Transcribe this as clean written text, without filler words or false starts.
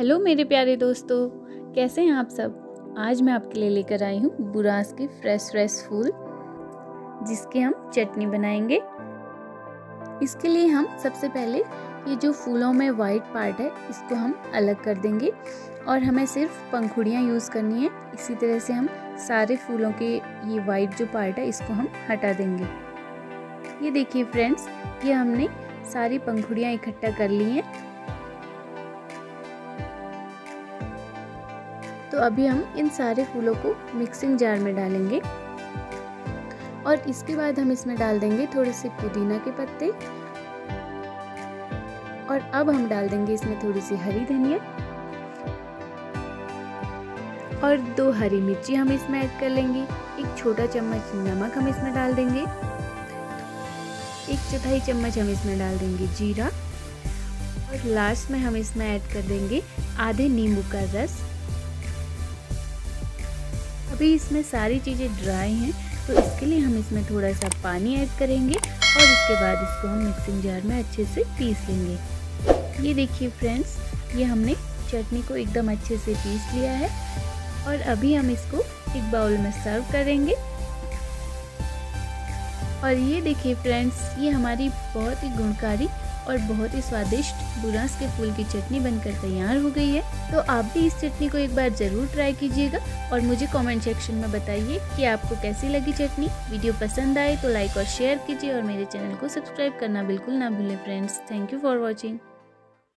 Hello मेरे प्यारे दोस्तों, कैसे हैं आप सब। आज मैं आपके लिए लेकर आई हूँ बुरांश के फ्रेश फूल जिसके हम चटनी बनाएंगे। इसके लिए हम सबसे पहले ये जो फूलों में वाइट पार्ट है इसको हम अलग कर देंगे और हमें सिर्फ पंखुड़ियाँ यूज़ करनी है। इसी तरह से हम सारे फूलों के ये वाइट जो पार्ट है इसको हम हटा देंगे। ये देखिए फ्रेंड्स, ये हमने सारी पंखुड़ियाँ इकट्ठा कर ली हैं। तो अभी हम इन सारे फूलों को मिक्सिंग जार में डालेंगे और इसके बाद हम इसमें डाल देंगे थोड़े से पुदीना के पत्ते और अब हम डाल देंगे इसमें थोड़ी सी हरी धनिया और 2 हरी मिर्ची हम इसमें ऐड कर लेंगे। 1 छोटा चम्मच नमक हम इसमें डाल देंगे। 1/4 चम्मच हम इसमें डाल देंगे जीरा और लास्ट में हम इसमें ऐड कर देंगे आधे नींबू का रस। अभी इसमें सारी चीज़ें ड्राई हैं तो इसके लिए हम इसमें थोड़ा सा पानी ऐड करेंगे और इसके बाद इसको हम मिक्सिंग जार में अच्छे से पीस लेंगे। ये देखिए फ्रेंड्स, ये हमने चटनी को एकदम अच्छे से पीस लिया है और अभी हम इसको एक बाउल में सर्व करेंगे। और ये देखिए फ्रेंड्स, ये हमारी बहुत ही गुणकारी और बहुत ही स्वादिष्ट बुरांश के फूल की चटनी बनकर तैयार हो गई है। तो आप भी इस चटनी को एक बार ज़रूर ट्राई कीजिएगा और मुझे कमेंट सेक्शन में बताइए कि आपको कैसी लगी चटनी। वीडियो पसंद आए तो लाइक और शेयर कीजिए और मेरे चैनल को सब्सक्राइब करना बिल्कुल ना भूलें friends. Thank you for watching.